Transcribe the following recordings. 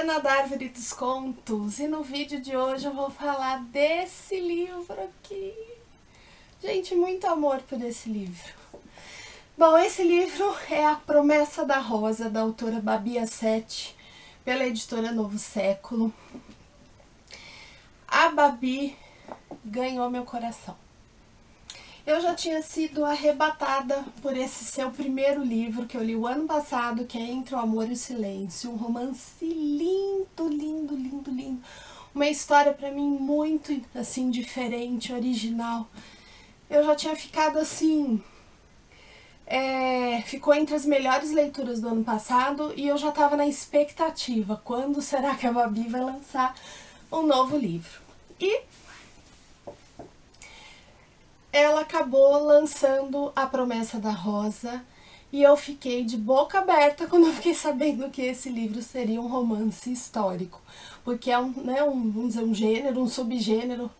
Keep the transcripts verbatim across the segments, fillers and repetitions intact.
Ana da Árvore dos Contos, e no vídeo de hoje eu vou falar desse livro aqui. Gente, muito amor por esse livro. Bom, esse livro é A Promessa da Rosa, da autora Babi A. Sette, pela Editora Novo Século. A Babi ganhou meu coração. Eu já tinha sido arrebatada por esse seu primeiro livro que eu li o ano passado, que é Entre o Amor e o Silêncio, um romance lindo, lindo, lindo, lindo. Uma história pra mim muito, assim, diferente, original. Eu já tinha ficado, assim, é, ficou entre as melhores leituras do ano passado e eu já tava na expectativa. Quando será que a Babi vai lançar um novo livro? E ela acabou lançando A Promessa da Rosa e eu fiquei de boca aberta quando eu fiquei sabendo que esse livro seria um romance histórico, porque é um, né, um, vamos dizer, um gênero, um subgênero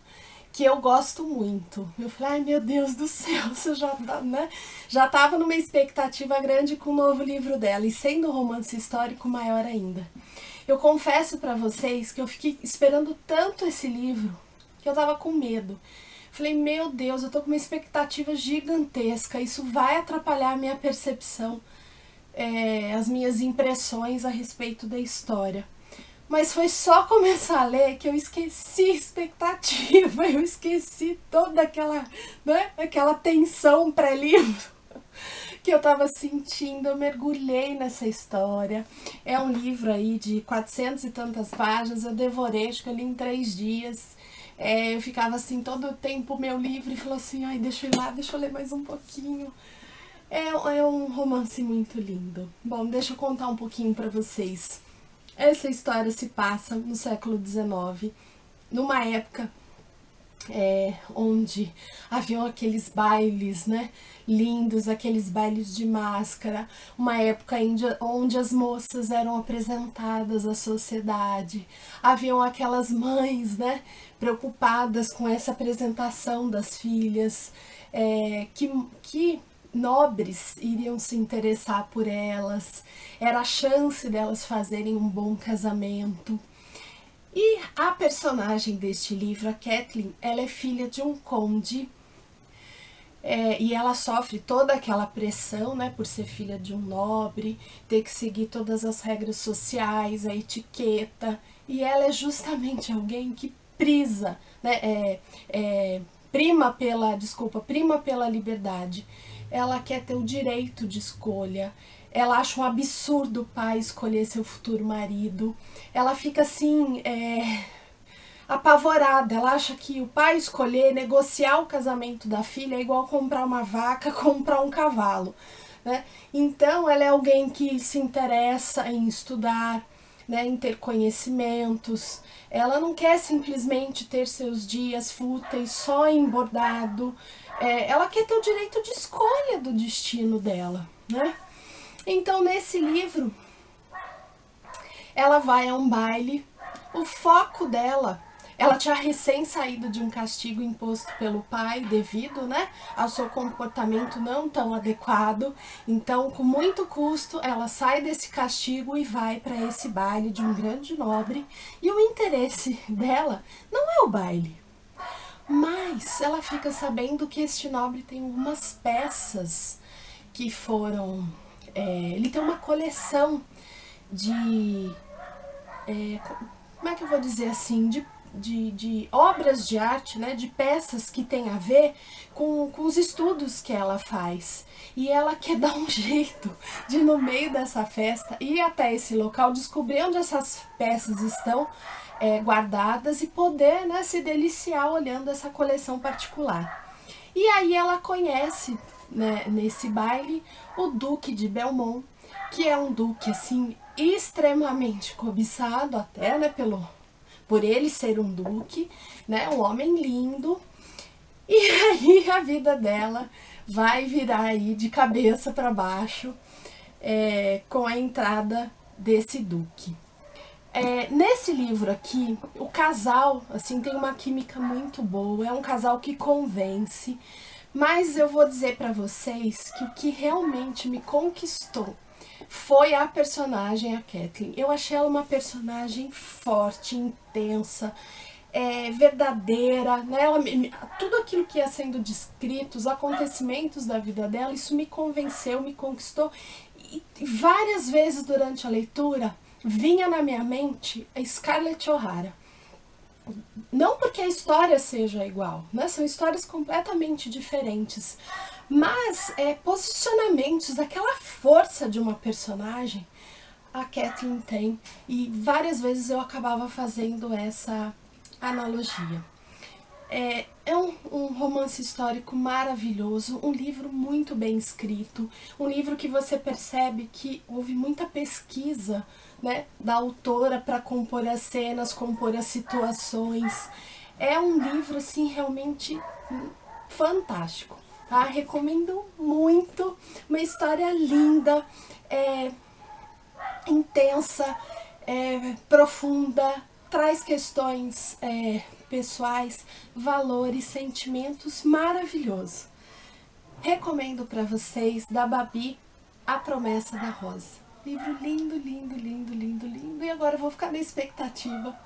que eu gosto muito. Eu falei, ai meu Deus do céu, você já tá, né? Já tava numa expectativa grande com o novo livro dela e sendo um romance histórico, maior ainda. Eu confesso pra vocês que eu fiquei esperando tanto esse livro que eu tava com medo. Falei, meu Deus, eu tô com uma expectativa gigantesca, isso vai atrapalhar a minha percepção, é, as minhas impressões a respeito da história. Mas foi só começar a ler que eu esqueci a expectativa, eu esqueci toda aquela, né, aquela tensão pré-livro que eu tava sentindo, eu mergulhei nessa história. É um livro aí de quatrocentas e tantas páginas, eu devorei, acho que eu li em três dias. É, eu ficava assim todo o tempo meu livro e falou assim, ai, deixa eu ir lá, deixa eu ler mais um pouquinho. É, é um romance muito lindo. Bom, deixa eu contar um pouquinho pra vocês. Essa história se passa no século dezenove, numa época é, onde haviam aqueles bailes, né, lindos, aqueles bailes de máscara, uma época onde as moças eram apresentadas à sociedade, haviam aquelas mães, né, preocupadas com essa apresentação das filhas, é, que, que nobres iriam se interessar por elas, era a chance delas fazerem um bom casamento. E a personagem deste livro, a Kathleen, ela é filha de um conde, é, e ela sofre toda aquela pressão, né, por ser filha de um nobre, ter que seguir todas as regras sociais, a etiqueta, e ela é justamente alguém que prisa, né, é, é, prima pela, desculpa, prima pela liberdade. Ela quer ter o direito de escolha, ela acha um absurdo o pai escolher seu futuro marido, ela fica assim, é, apavorada, ela acha que o pai escolher, negociar o casamento da filha é igual comprar uma vaca, comprar um cavalo, né? Então ela é alguém que se interessa em estudar, né, em ter conhecimentos, ela não quer simplesmente ter seus dias fúteis só em bordado, é, ela quer ter o direito de escolha do destino dela, né? Então nesse livro, ela vai a um baile, o foco dela, ela tinha recém saído de um castigo imposto pelo pai devido, né, ao seu comportamento não tão adequado. Então, com muito custo, ela sai desse castigo e vai para esse baile de um grande nobre. E o interesse dela não é o baile, mas ela fica sabendo que este nobre tem algumas peças que foram... É, ele tem uma coleção de... É, como é que eu vou dizer assim? De De, de obras de arte, né, de peças que tem a ver com, com os estudos que ela faz. E ela quer dar um jeito de, no meio dessa festa, ir até esse local, descobrir onde essas peças estão é, guardadas e poder, né, se deliciar olhando essa coleção particular. E aí ela conhece, né, nesse baile o Duque de Belmont, que é um duque assim extremamente cobiçado até, né, pelo... por ele ser um duque, né, um homem lindo, e aí a vida dela vai virar aí de cabeça para baixo é, com a entrada desse duque. É, nesse livro aqui, o casal, assim, tem uma química muito boa, é um casal que convence, mas eu vou dizer para vocês que o que realmente me conquistou foi a personagem, a Kathleen. Eu achei ela uma personagem forte, intensa, é, verdadeira, né? Ela, tudo aquilo que ia sendo descrito, os acontecimentos da vida dela, isso me convenceu, me conquistou. E várias vezes durante a leitura vinha na minha mente a Scarlett O'Hara. Não porque a história seja igual, né? São histórias completamente diferentes, mas é, posicionamentos daquela força de uma personagem a Kathleen tem, e várias vezes eu acabava fazendo essa analogia. É, é um, um romance histórico maravilhoso, um livro muito bem escrito, um livro que você percebe que houve muita pesquisa, né, da autora para compor as cenas, compor as situações. É um livro assim realmente fantástico, tá? Recomendo muito, uma história linda, é, intensa, é, profunda, traz questões é, pessoais, valores, sentimentos, maravilhoso. Recomendo para vocês, da Babi, A Promessa da Rosa. Livro lindo, lindo, lindo, lindo, lindo. E agora eu vou ficar na expectativa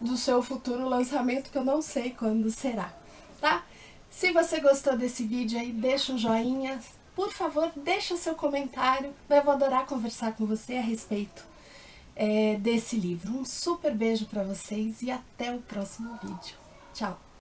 do seu futuro lançamento, que eu não sei quando será, tá? Se você gostou desse vídeo aí, deixa um joinha. Por favor, deixa seu comentário. Eu vou adorar conversar com você a respeito É, desse livro. Um super beijo para vocês e até o próximo vídeo. Tchau!